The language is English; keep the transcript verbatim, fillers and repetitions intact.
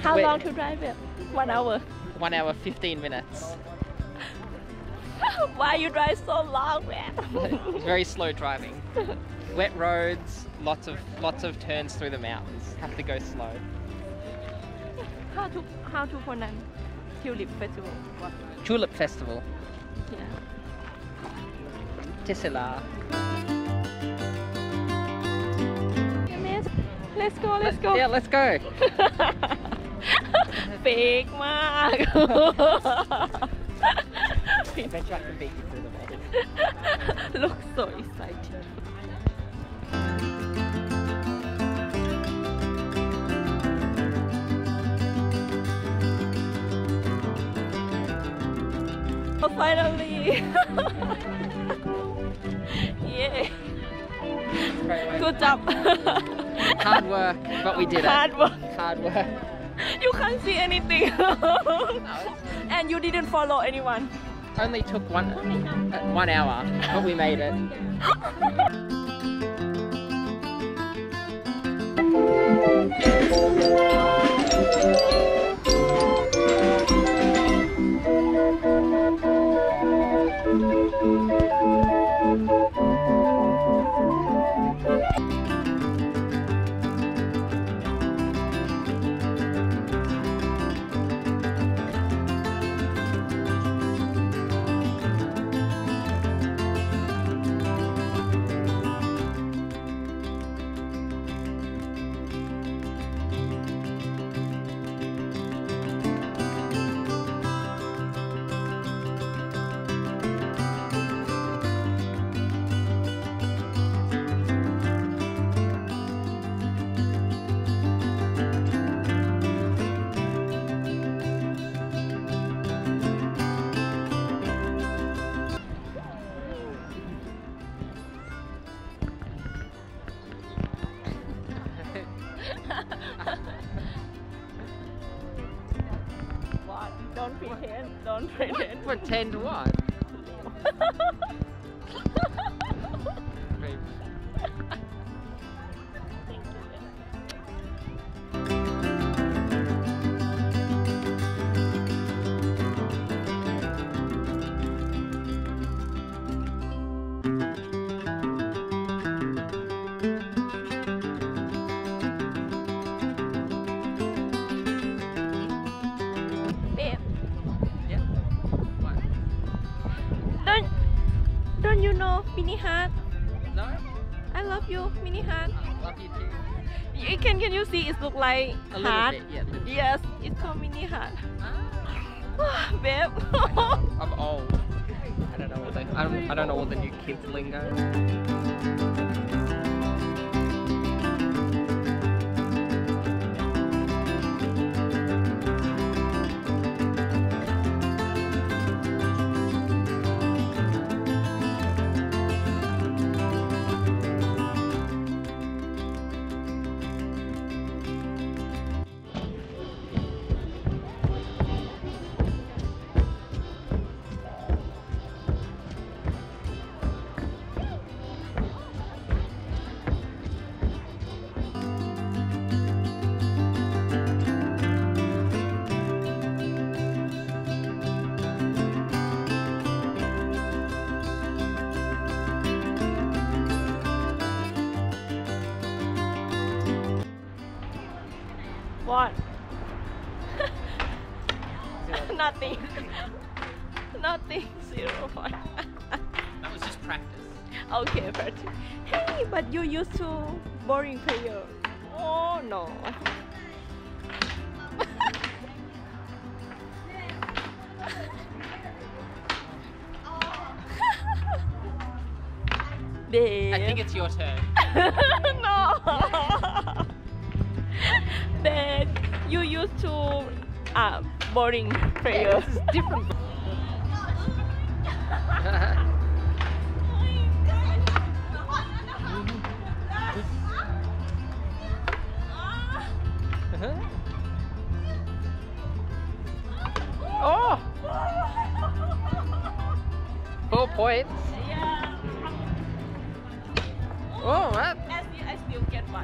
How Wait. long to drive it? One hour. One hour, fifteen minutes. Why you drive so long, man? It's very slow driving. Wet roads, lots of lots of turns through the mountains. Have to go slow. How to how to pronounce Tulip Festival? What? Tulip Festival. Yeah. Tesselaar. Let's go, let's go. Yeah, let's go. Big Mark. I bet you I can beat you through the water. Looks so exciting. Oh, finally. Yeah. Good job. Hard work, but we did Hard it. Work. Hard work. You can't see anything. And you didn't follow anyone. Only took one, uh, one hour, but we made it. Don't pretend, don't pretend. What? Pretend what? Don't you know Mini Heart? No. I love you, Mini Heart. I love you too. You can, can you see it look like a heart? Bit, yeah, yes, it's called Mini Heart. Ah. Oh, babe. I'm, I'm old. I don't know all the I don't, I don't know all the new kids lingo. What? Nothing. Nothing. Zero point. practice. Okay, but hey, but you used to boring prayer. Oh no. Babe. I think it's your turn. No. Babe, you used to uh, boring prayer. This is different. Oh! Four points. Yeah. Oh, what?